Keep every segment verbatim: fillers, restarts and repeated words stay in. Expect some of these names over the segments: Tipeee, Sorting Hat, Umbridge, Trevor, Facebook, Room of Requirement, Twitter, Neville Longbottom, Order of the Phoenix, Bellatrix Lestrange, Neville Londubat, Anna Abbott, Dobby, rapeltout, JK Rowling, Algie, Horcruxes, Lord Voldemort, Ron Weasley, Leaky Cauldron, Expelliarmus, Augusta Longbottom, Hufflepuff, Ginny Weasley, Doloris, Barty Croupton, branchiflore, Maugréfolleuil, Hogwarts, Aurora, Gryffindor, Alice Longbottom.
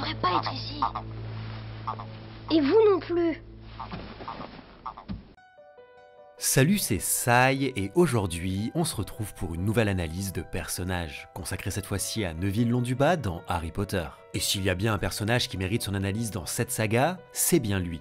devrais pas être ici. Et vous non plus. Salut, c'est Sai, et aujourd'hui, on se retrouve pour une nouvelle analyse de personnages, consacrée cette fois-ci à Neville Londubat dans Harry Potter. Et s'il y a bien un personnage qui mérite son analyse dans cette saga, c'est bien lui.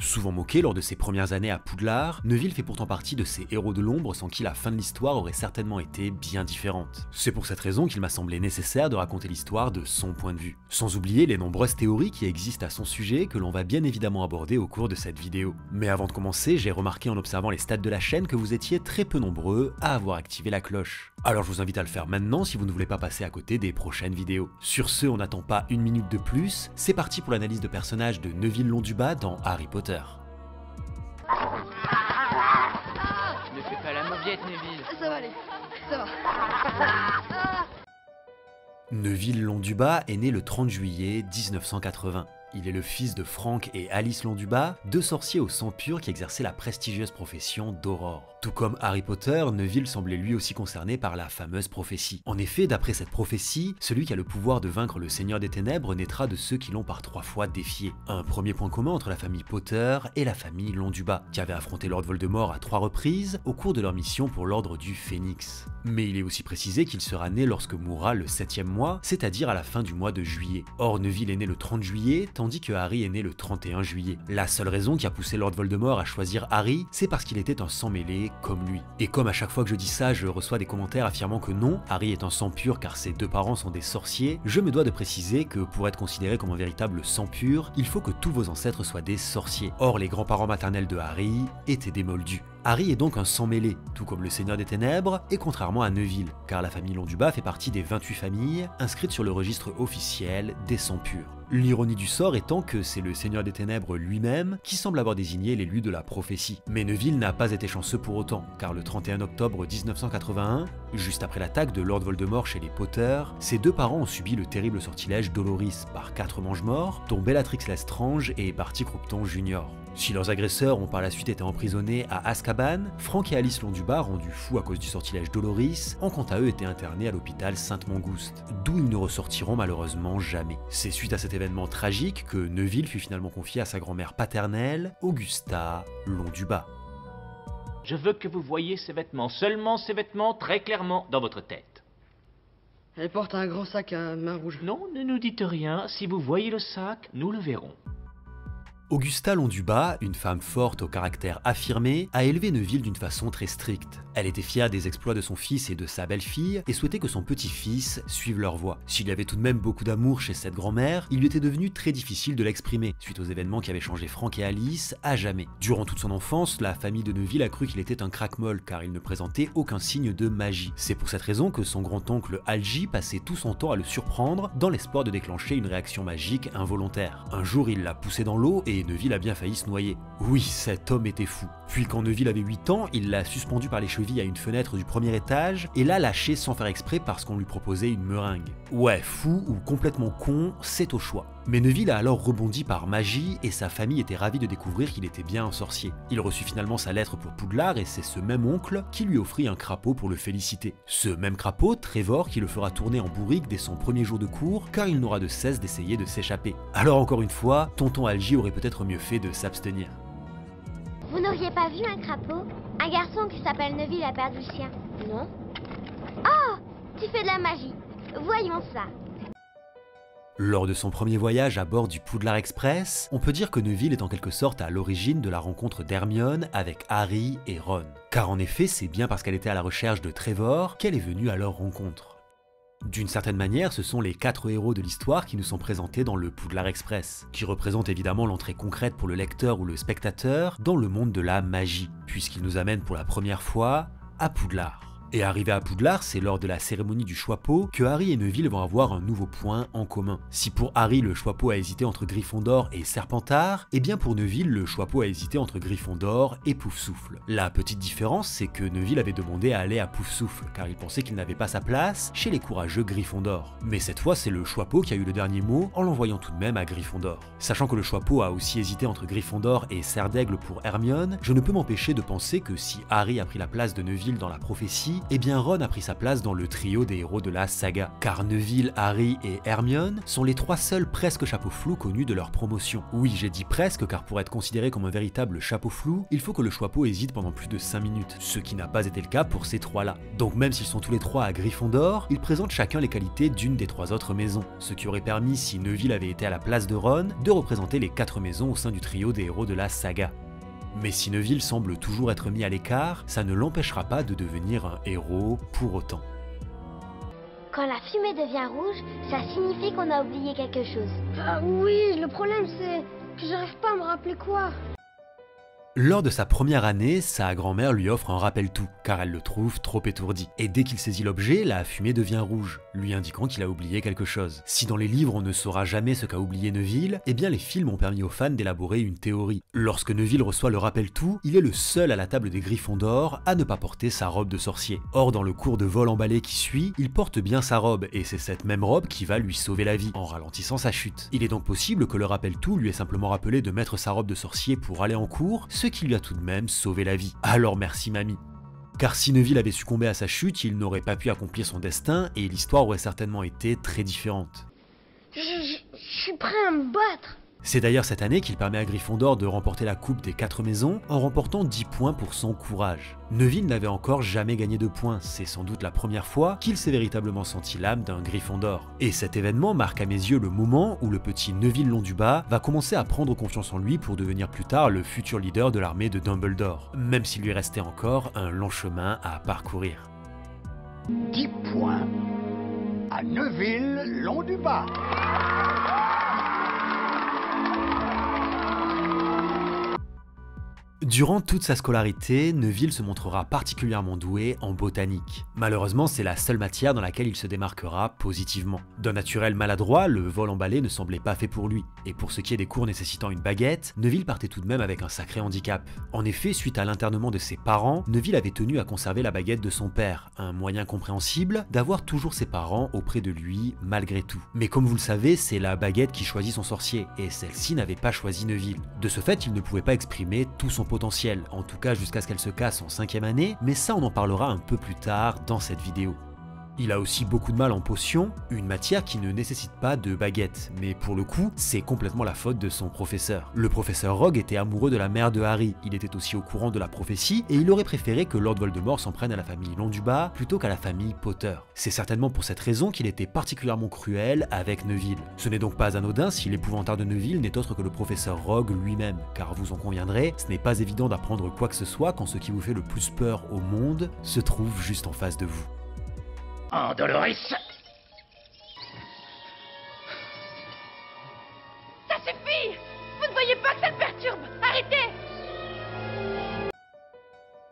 Souvent moqué lors de ses premières années à Poudlard, Neville fait pourtant partie de ces héros de l'ombre sans qui la fin de l'histoire aurait certainement été bien différente. C'est pour cette raison qu'il m'a semblé nécessaire de raconter l'histoire de son point de vue. Sans oublier les nombreuses théories qui existent à son sujet que l'on va bien évidemment aborder au cours de cette vidéo. Mais avant de commencer, j'ai remarqué en observant les stats de la chaîne que vous étiez très peu nombreux à avoir activé la cloche. Alors je vous invite à le faire maintenant si vous ne voulez pas passer à côté des prochaines vidéos. Sur ce, on n'attend pas une minute de plus, c'est parti pour l'analyse de personnages de Neville Londubat dans Harry Potter. Ne fais pas la mauviette, Neville. Ça va aller, ça va. Neville Londubat est né le trente juillet mille neuf cent quatre-vingts. Il est le fils de Frank et Alice Londubat, deux sorciers au sang pur qui exerçaient la prestigieuse profession d'Aurore. Tout comme Harry Potter, Neville semblait lui aussi concerné par la fameuse prophétie. En effet, d'après cette prophétie, celui qui a le pouvoir de vaincre le Seigneur des Ténèbres naîtra de ceux qui l'ont par trois fois défié. Un premier point commun entre la famille Potter et la famille Londubat, qui avait affronté Lord Voldemort à trois reprises au cours de leur mission pour l'Ordre du Phénix. Mais il est aussi précisé qu'il sera né lorsque mourra le septième mois, c'est-à-dire à la fin du mois de juillet. Or, Neville est né le trente juillet, tandis que Harry est né le trente et un juillet. La seule raison qui a poussé Lord Voldemort à choisir Harry, c'est parce qu'il était un sang mêlé comme lui. Et comme à chaque fois que je dis ça, je reçois des commentaires affirmant que non, Harry est un sang pur car ses deux parents sont des sorciers, je me dois de préciser que pour être considéré comme un véritable sang pur, il faut que tous vos ancêtres soient des sorciers. Or, les grands-parents maternels de Harry étaient des moldus. Harry est donc un sang mêlé, tout comme le Seigneur des Ténèbres, et contrairement à Neville, car la famille Londubat fait partie des vingt-huit familles inscrites sur le registre officiel des sangs purs. L'ironie du sort étant que c'est le Seigneur des Ténèbres lui-même qui semble avoir désigné l'élu de la prophétie. Mais Neville n'a pas été chanceux pour autant, car le trente et un octobre mille neuf cent quatre-vingt-un, juste après l'attaque de Lord Voldemort chez les Potter, ses deux parents ont subi le terrible sortilège d'Oloris par quatre Mange-Morts, dont Bellatrix Lestrange et Barty Crouch junior Si leurs agresseurs ont par la suite été emprisonnés à Azkaban, Frank et Alice Londubat, rendus fous à cause du sortilège d'Oloris, ont quant à eux été internés à l'hôpital Saint Mungo's, d'où ils ne ressortiront malheureusement jamais. C'est suite à cet événement tragique que Neville fut finalement confié à sa grand-mère paternelle, Augusta Londubat. Je veux que vous voyez ces vêtements, seulement ces vêtements, très clairement dans votre tête. Elle porte un grand sac à main rouge. Non, ne nous dites rien, si vous voyez le sac, nous le verrons. Augusta Londubat, une femme forte au caractère affirmé, a élevé Neville d'une façon très stricte. Elle était fière des exploits de son fils et de sa belle-fille, et souhaitait que son petit-fils suive leur voie. S'il y avait tout de même beaucoup d'amour chez cette grand-mère, il lui était devenu très difficile de l'exprimer, suite aux événements qui avaient changé Frank et Alice à jamais. Durant toute son enfance, la famille de Neville a cru qu'il était un craquemol, car il ne présentait aucun signe de magie. C'est pour cette raison que son grand-oncle Algie passait tout son temps à le surprendre, dans l'espoir de déclencher une réaction magique involontaire. Un jour, il l'a poussé dans l'eau, et Et Neville a bien failli se noyer. Oui, cet homme était fou. Puis quand Neville avait huit ans, il l'a suspendu par les chevilles à une fenêtre du premier étage et l'a lâché sans faire exprès parce qu'on lui proposait une meringue. Ouais, fou ou complètement con, c'est au choix. Mais Neville a alors rebondi par magie et sa famille était ravie de découvrir qu'il était bien un sorcier. Il reçut finalement sa lettre pour Poudlard et c'est ce même oncle qui lui offrit un crapaud pour le féliciter. Ce même crapaud, Trevor, qui le fera tourner en bourrique dès son premier jour de cours car il n'aura de cesse d'essayer de s'échapper. Alors encore une fois, tonton Algie aurait peut-être mieux fait de s'abstenir. Vous n'auriez pas vu un crapaud? Un garçon qui s'appelle Neville a perdu le sien. Non? Oh! Tu fais de la magie. Voyons ça. Lors de son premier voyage à bord du Poudlard Express, on peut dire que Neville est en quelque sorte à l'origine de la rencontre d'Hermione avec Harry et Ron. Car en effet, c'est bien parce qu'elle était à la recherche de Trevor qu'elle est venue à leur rencontre. D'une certaine manière, ce sont les quatre héros de l'histoire qui nous sont présentés dans le Poudlard Express, qui représente évidemment l'entrée concrète pour le lecteur ou le spectateur dans le monde de la magie, puisqu'il nous amène pour la première fois à Poudlard. Et arrivé à Poudlard, c'est lors de la cérémonie du choix-pot que Harry et Neville vont avoir un nouveau point en commun. Si pour Harry le choix-pot a hésité entre Gryffondor et Serpentard, et bien pour Neville le choix-pot a hésité entre Gryffondor et Poufsouffle. La petite différence, c'est que Neville avait demandé à aller à Poufsouffle, car il pensait qu'il n'avait pas sa place chez les courageux Gryffondor. Mais cette fois, c'est le choix-pot qui a eu le dernier mot en l'envoyant tout de même à Gryffondor. Sachant que le choix-pot a aussi hésité entre Gryffondor et Serre d'Aigle pour Hermione, je ne peux m'empêcher de penser que si Harry a pris la place de Neville dans la prophétie, Harry, eh bien Ron a pris sa place dans le trio des héros de la saga, car Neville, Harry et Hermione sont les trois seuls presque chapeau flou connus de leur promotion. Oui, j'ai dit presque, car pour être considéré comme un véritable chapeau flou, il faut que le chapeau hésite pendant plus de cinq minutes, ce qui n'a pas été le cas pour ces trois-là. Donc même s'ils sont tous les trois à Gryffondor, ils présentent chacun les qualités d'une des trois autres maisons, ce qui aurait permis, si Neville avait été à la place de Ron, de représenter les quatre maisons au sein du trio des héros de la saga. Mais si Neville semble toujours être mis à l'écart, ça ne l'empêchera pas de devenir un héros pour autant. Quand la fumée devient rouge, ça signifie qu'on a oublié quelque chose. Ah oui, le problème c'est que j'arrive pas à me rappeler quoi. Lors de sa première année, sa grand-mère lui offre un rappel-tout, car elle le trouve trop étourdi. Et dès qu'il saisit l'objet, la fumée devient rouge, lui indiquant qu'il a oublié quelque chose. Si dans les livres on ne saura jamais ce qu'a oublié Neville, eh bien les films ont permis aux fans d'élaborer une théorie. Lorsque Neville reçoit le rappel-tout, il est le seul à la table des Gryffondor à ne pas porter sa robe de sorcier. Or dans le cours de vol emballé qui suit, il porte bien sa robe, et c'est cette même robe qui va lui sauver la vie, en ralentissant sa chute. Il est donc possible que le rappel-tout lui ait simplement rappelé de mettre sa robe de sorcier pour aller en cours, ce qui lui a tout de même sauvé la vie. Alors merci mamie. Car si Neville avait succombé à sa chute, il n'aurait pas pu accomplir son destin et l'histoire aurait certainement été très différente. Je, je, je suis prêt à me battre. C'est d'ailleurs cette année qu'il permet à Gryffondor de remporter la coupe des quatre maisons en remportant dix points pour son courage. Neville n'avait encore jamais gagné de points, c'est sans doute la première fois qu'il s'est véritablement senti l'âme d'un Gryffondor. Et cet événement marque à mes yeux le moment où le petit Neville Longbottom va commencer à prendre confiance en lui pour devenir plus tard le futur leader de l'armée de Dumbledore, même s'il lui restait encore un long chemin à parcourir. dix points à Neville Longbottom. Durant toute sa scolarité, Neville se montrera particulièrement doué en botanique. Malheureusement, c'est la seule matière dans laquelle il se démarquera positivement. D'un naturel maladroit, le vol emballé ne semblait pas fait pour lui, et pour ce qui est des cours nécessitant une baguette, Neville partait tout de même avec un sacré handicap. En effet, suite à l'internement de ses parents, Neville avait tenu à conserver la baguette de son père, un moyen compréhensible d'avoir toujours ses parents auprès de lui malgré tout. Mais comme vous le savez, c'est la baguette qui choisit son sorcier, et celle-ci n'avait pas choisi Neville. De ce fait, il ne pouvait pas exprimer tout son potentiel, en tout cas jusqu'à ce qu'elle se casse en cinquième année, mais ça on en parlera un peu plus tard dans cette vidéo. Il a aussi beaucoup de mal en potions, une matière qui ne nécessite pas de baguette, mais pour le coup, c'est complètement la faute de son professeur. Le professeur Rogue était amoureux de la mère de Harry, il était aussi au courant de la prophétie, et il aurait préféré que Lord Voldemort s'en prenne à la famille Longbottom plutôt qu'à la famille Potter. C'est certainement pour cette raison qu'il était particulièrement cruel avec Neville. Ce n'est donc pas anodin si l'épouvantard de Neville n'est autre que le professeur Rogue lui-même, car vous en conviendrez, ce n'est pas évident d'apprendre quoi que ce soit quand ce qui vous fait le plus peur au monde se trouve juste en face de vous. En Doloris. Ça suffit! Vous ne voyez pas que ça le perturbe! Arrêtez!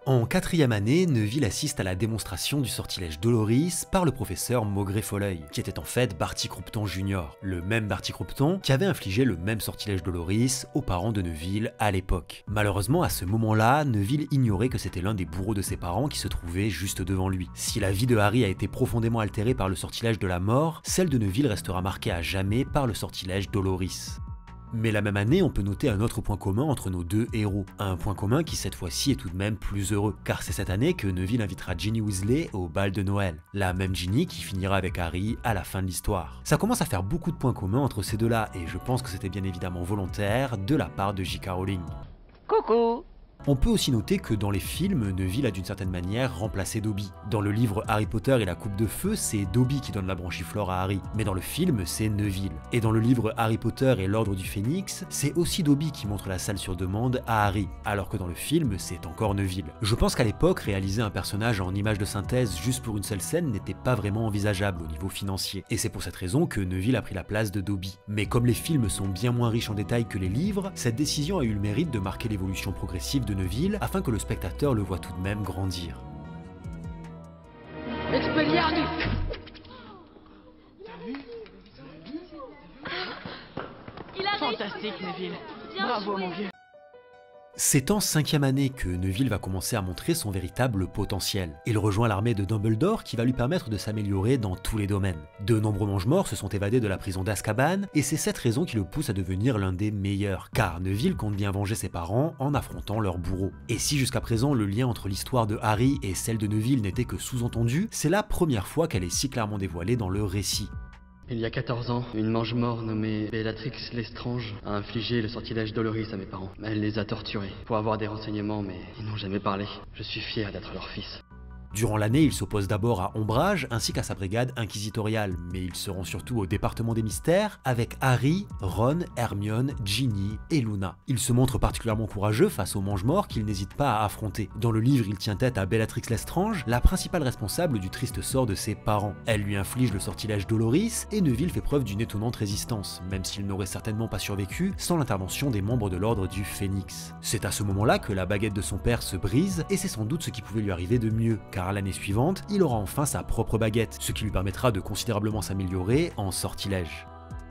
En quatrième année, Neville assiste à la démonstration du sortilège Doloris par le professeur Maugréfolleuil, qui était en fait Barty Croupton junior, le même Barty Croupton qui avait infligé le même sortilège Doloris aux parents de Neville à l'époque. Malheureusement, à ce moment-là, Neville ignorait que c'était l'un des bourreaux de ses parents qui se trouvait juste devant lui. Si la vie de Harry a été profondément altérée par le sortilège de la mort, celle de Neville restera marquée à jamais par le sortilège Doloris. Mais la même année, on peut noter un autre point commun entre nos deux héros, un point commun qui cette fois-ci est tout de même plus heureux, car c'est cette année que Neville invitera Ginny Weasley au bal de Noël, la même Ginny qui finira avec Harry à la fin de l'histoire. Ça commence à faire beaucoup de points communs entre ces deux-là, et je pense que c'était bien évidemment volontaire de la part de J K Rowling. Coucou! On peut aussi noter que dans les films, Neville a d'une certaine manière remplacé Dobby. Dans le livre Harry Potter et la Coupe de Feu, c'est Dobby qui donne la branchiflore à Harry, mais dans le film, c'est Neville. Et dans le livre Harry Potter et l'Ordre du Phoenix, c'est aussi Dobby qui montre la salle sur demande à Harry, alors que dans le film, c'est encore Neville. Je pense qu'à l'époque, réaliser un personnage en image de synthèse juste pour une seule scène n'était pas vraiment envisageable au niveau financier, et c'est pour cette raison que Neville a pris la place de Dobby. Mais comme les films sont bien moins riches en détails que les livres, cette décision a eu le mérite de marquer l'évolution progressive de Neville afin que le spectateur le voit tout de même grandir. Expelliarmus ! Fantastique Neville, bravo mon vieux. C'est en cinquième année que Neville va commencer à montrer son véritable potentiel. Il rejoint l'armée de Dumbledore qui va lui permettre de s'améliorer dans tous les domaines. De nombreux Mange-Morts se sont évadés de la prison d'Azkaban et c'est cette raison qui le pousse à devenir l'un des meilleurs, car Neville compte bien venger ses parents en affrontant leur bourreau. Et si jusqu'à présent le lien entre l'histoire de Harry et celle de Neville n'était que sous-entendu, c'est la première fois qu'elle est si clairement dévoilée dans le récit. Il y a quatorze ans, une mange-mort nommée Bellatrix Lestrange a infligé le sortilège Doloris à mes parents. Elle les a torturés pour avoir des renseignements, mais ils n'ont jamais parlé. Je suis fier d'être leur fils. Durant l'année, il s'oppose d'abord à Ombrage ainsi qu'à sa brigade inquisitoriale, mais il se rend surtout au département des mystères avec Harry, Ron, Hermione, Ginny et Luna. Il se montre particulièrement courageux face aux Mange-Morts qu'il n'hésite pas à affronter. Dans le livre, il tient tête à Bellatrix Lestrange, la principale responsable du triste sort de ses parents. Elle lui inflige le sortilège Doloris et Neville fait preuve d'une étonnante résistance, même s'il n'aurait certainement pas survécu sans l'intervention des membres de l'ordre du Phénix. C'est à ce moment-là que la baguette de son père se brise et c'est sans doute ce qui pouvait lui arriver de mieux, car l'année suivante, il aura enfin sa propre baguette, ce qui lui permettra de considérablement s'améliorer en sortilège.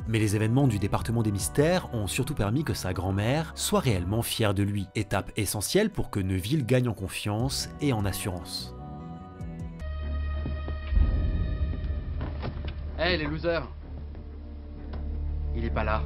Mais les événements du département des mystères ont surtout permis que sa grand-mère soit réellement fière de lui, étape essentielle pour que Neville gagne en confiance et en assurance. Hey les losers! Il est pas là.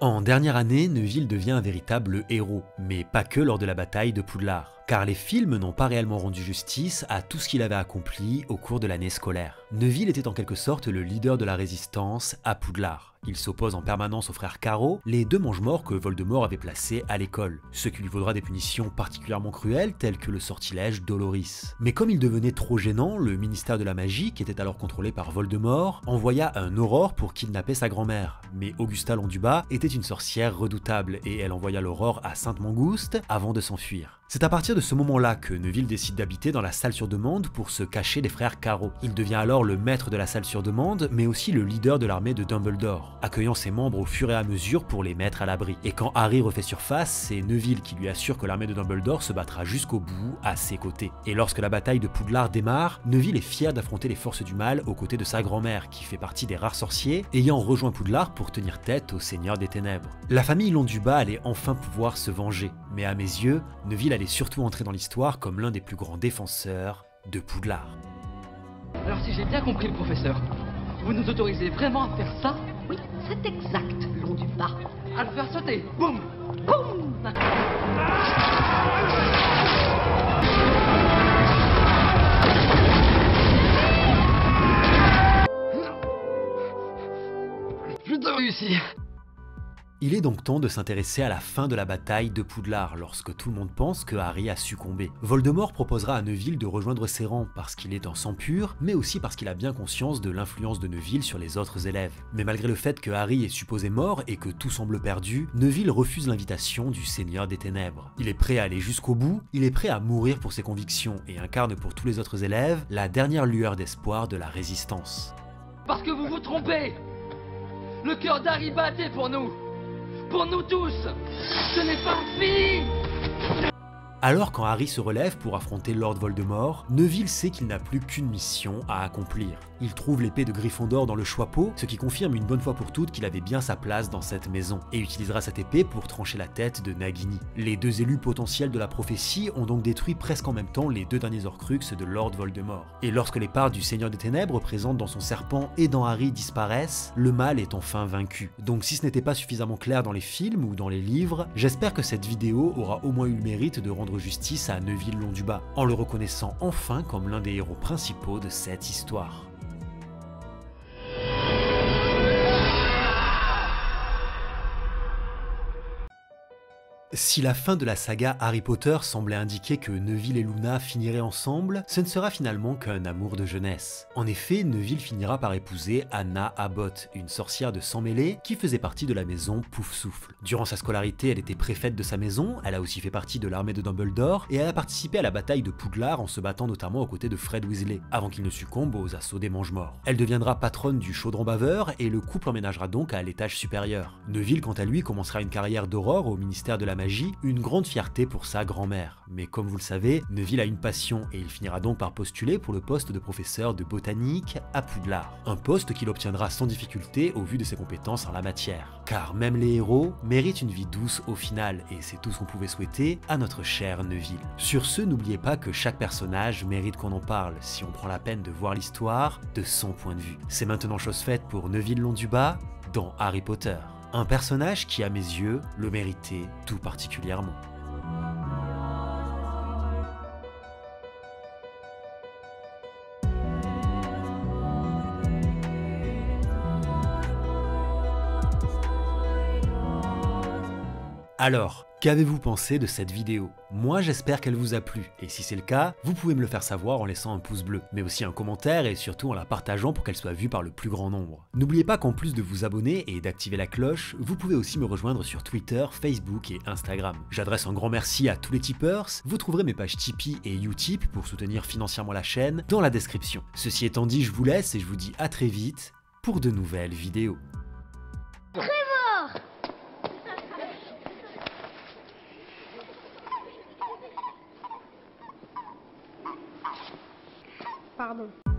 En dernière année, Neville devient un véritable héros, mais pas que lors de la bataille de Poudlard, car les films n'ont pas réellement rendu justice à tout ce qu'il avait accompli au cours de l'année scolaire. Neville était en quelque sorte le leader de la résistance à Poudlard. Il s'oppose en permanence aux frères Caro, les deux Mange-Morts que Voldemort avait placés à l'école, ce qui lui vaudra des punitions particulièrement cruelles telles que le sortilège Doloris. Mais comme il devenait trop gênant, le ministère de la magie, qui était alors contrôlé par Voldemort, envoya un Aurore pour kidnapper sa grand-mère. Mais Augusta Longbottom était une sorcière redoutable et elle envoya l'Aurore à Saint Mungo's avant de s'enfuir. C'est à partir de ce moment-là que Neville décide d'habiter dans la salle sur demande pour se cacher des frères Caro. Il devient alors le maître de la salle sur demande, mais aussi le leader de l'armée de Dumbledore, accueillant ses membres au fur et à mesure pour les mettre à l'abri. Et quand Harry refait surface, c'est Neville qui lui assure que l'armée de Dumbledore se battra jusqu'au bout à ses côtés. Et lorsque la bataille de Poudlard démarre, Neville est fier d'affronter les forces du mal aux côtés de sa grand-mère, qui fait partie des rares sorciers, ayant rejoint Poudlard pour tenir tête au Seigneur des Ténèbres. La famille Longbottom allait enfin pouvoir se venger, mais à mes yeux, Neville allait surtout entrer dans l'histoire comme l'un des plus grands défenseurs de Poudlard. Alors si j'ai bien compris le professeur, vous nous autorisez vraiment à faire ça? Oui, c'est exact, long du pas. À le faire sauter, boum, boum. Je dois réussir. Il est donc temps de s'intéresser à la fin de la bataille de Poudlard, lorsque tout le monde pense que Harry a succombé. Voldemort proposera à Neville de rejoindre ses rangs parce qu'il est en sang pur, mais aussi parce qu'il a bien conscience de l'influence de Neville sur les autres élèves. Mais malgré le fait que Harry est supposé mort et que tout semble perdu, Neville refuse l'invitation du Seigneur des Ténèbres. Il est prêt à aller jusqu'au bout, il est prêt à mourir pour ses convictions et incarne pour tous les autres élèves la dernière lueur d'espoir de la résistance. Parce que vous vous trompez! Le cœur d'Harry battait pour nous! Pour nous tous, ce n'est pas fini! Alors quand Harry se relève pour affronter Lord Voldemort, Neville sait qu'il n'a plus qu'une mission à accomplir. Il trouve l'épée de Gryffondor dans le choixpeau, ce qui confirme une bonne fois pour toutes qu'il avait bien sa place dans cette maison, et utilisera cette épée pour trancher la tête de Nagini. Les deux élus potentiels de la prophétie ont donc détruit presque en même temps les deux derniers Horcruxes de Lord Voldemort. Et lorsque les parts du Seigneur des Ténèbres présentes dans son serpent et dans Harry disparaissent, le mal est enfin vaincu. Donc si ce n'était pas suffisamment clair dans les films ou dans les livres, j'espère que cette vidéo aura au moins eu le mérite de rendre justice à Neville Longbottom, en le reconnaissant enfin comme l'un des héros principaux de cette histoire. Si la fin de la saga Harry Potter semblait indiquer que Neville et Luna finiraient ensemble, ce ne sera finalement qu'un amour de jeunesse. En effet, Neville finira par épouser Anna Abbott, une sorcière de sang mêlé qui faisait partie de la maison Poufsouffle. Durant sa scolarité, elle était préfète de sa maison, elle a aussi fait partie de l'armée de Dumbledore et elle a participé à la bataille de Poudlard en se battant notamment aux côtés de Fred Weasley, avant qu'il ne succombe aux assauts des Mange-Morts. Elle deviendra patronne du chaudron baveur et le couple emménagera donc à l'étage supérieur. Neville, quant à lui, commencera une carrière d'aurore au ministère de la Magie magie, une grande fierté pour sa grand-mère. Mais comme vous le savez, Neville a une passion et il finira donc par postuler pour le poste de professeur de botanique à Poudlard. Un poste qu'il obtiendra sans difficulté au vu de ses compétences en la matière. Car même les héros méritent une vie douce au final, et c'est tout ce qu'on pouvait souhaiter à notre cher Neville. Sur ce, n'oubliez pas que chaque personnage mérite qu'on en parle si on prend la peine de voir l'histoire de son point de vue. C'est maintenant chose faite pour Neville Londubat dans Harry Potter. Un personnage qui, à mes yeux, le méritait tout particulièrement. Alors, qu'avez-vous pensé de cette vidéo? Moi j'espère qu'elle vous a plu, et si c'est le cas, vous pouvez me le faire savoir en laissant un pouce bleu, mais aussi un commentaire et surtout en la partageant pour qu'elle soit vue par le plus grand nombre. N'oubliez pas qu'en plus de vous abonner et d'activer la cloche, vous pouvez aussi me rejoindre sur Twitter, Facebook et Instagram. J'adresse un grand merci à tous les tipeurs, vous trouverez mes pages Tipeee et Utip pour soutenir financièrement la chaîne dans la description. Ceci étant dit, je vous laisse et je vous dis à très vite pour de nouvelles vidéos. Pardon.